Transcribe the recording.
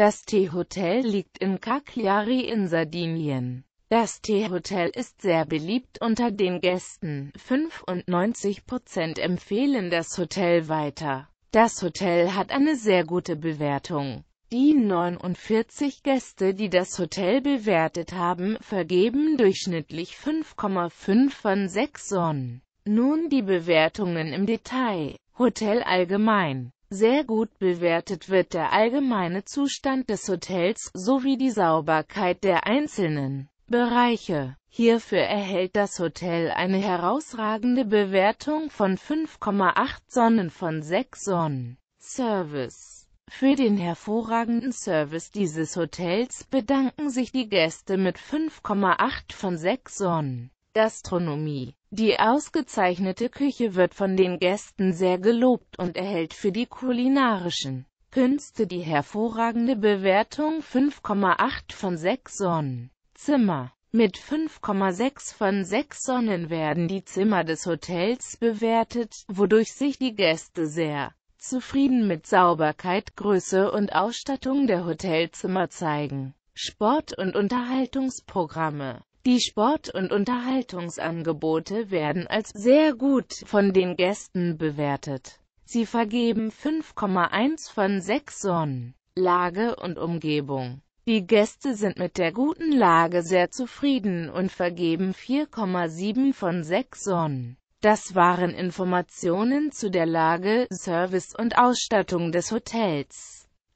Das T-Hotel liegt in Cagliari in Sardinien. Das T-Hotel ist sehr beliebt unter den Gästen. 95% empfehlen das Hotel weiter. Das Hotel hat eine sehr gute Bewertung. Die 49 Gäste, die das Hotel bewertet haben, vergeben durchschnittlich 5,5 von 6 Sonnen. Nun die Bewertungen im Detail. Hotel allgemein. Sehr gut bewertet wird der allgemeine Zustand des Hotels, sowie die Sauberkeit der einzelnen Bereiche. Hierfür erhält das Hotel eine herausragende Bewertung von 5,8 Sonnen von 6 Sonnen. Service. Für den hervorragenden Service dieses Hotels bedanken sich die Gäste mit 5,8 von 6 Sonnen. Gastronomie. Die ausgezeichnete Küche wird von den Gästen sehr gelobt und erhält für die kulinarischen Künste die hervorragende Bewertung 5,8 von 6 Sonnen. Zimmer. Mit 5,6 von 6 Sonnen werden die Zimmer des Hotels bewertet, wodurch sich die Gäste sehr zufrieden mit Sauberkeit, Größe und Ausstattung der Hotelzimmer zeigen. Sport- und Unterhaltungsprogramme. Die Sport- und Unterhaltungsangebote werden als sehr gut von den Gästen bewertet. Sie vergeben 5,1 von 6 Sonnen. Lage und Umgebung. Die Gäste sind mit der guten Lage sehr zufrieden und vergeben 4,7 von 6 Sonnen. Das waren Informationen zu der Lage, Service und Ausstattung des Hotels.